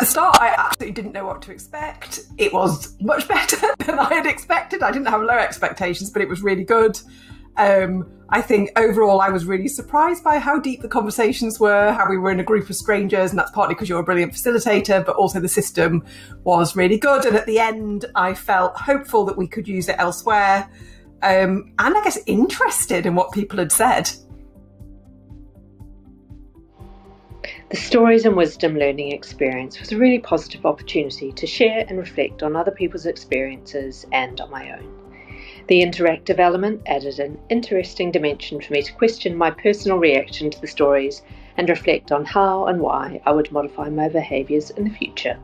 At the start, I absolutely didn't know what to expect. It was much better than I had expected. I didn't have low expectations, but it was really good. I think overall I was really surprised by how deep the conversations were, how we were in a group of strangers, and that's partly because you're a brilliant facilitator, but also the system was really good. And at the end, I felt hopeful that we could use it elsewhere, and I guess interested in what people had said. The Stories and Wisdom learning experience was a really positive opportunity to share and reflect on other people's experiences and on my own. The interactive element added an interesting dimension for me to question my personal reaction to the stories and reflect on how and why I would modify my behaviours in the future.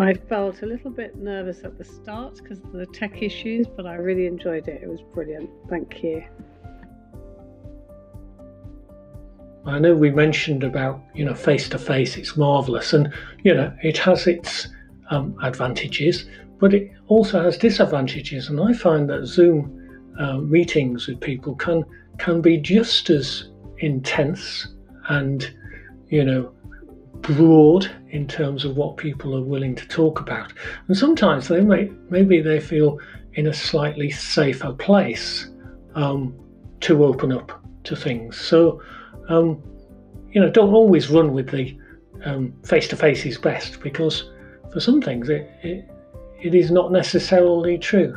I felt a little bit nervous at the start because of the tech issues, but I really enjoyed it. It was brilliant. Thank you. I know we mentioned about, face-to-face, it's marvellous, and, it has its advantages, but it also has disadvantages, and I find that Zoom meetings with people can be just as intense and, broad in terms of what people are willing to talk about. And sometimes they maybe they feel in a slightly safer place to open up to things. So, don't always run with the face-to-face is best, because for some things it is not necessarily true.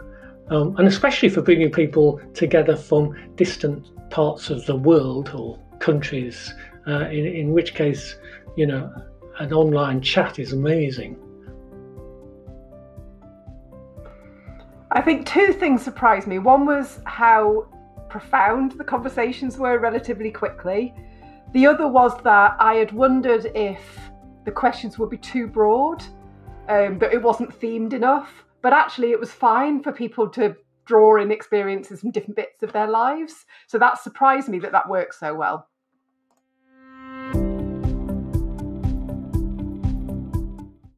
And especially for bringing people together from distant parts of the world or countries, in which case, an online chat is amazing. I think two things surprised me. One was how profound the conversations were relatively quickly. The other was that I had wondered if the questions would be too broad, that it wasn't themed enough, but actually it was fine for people to draw in experiences from different bits of their lives. So that surprised me that worked so well.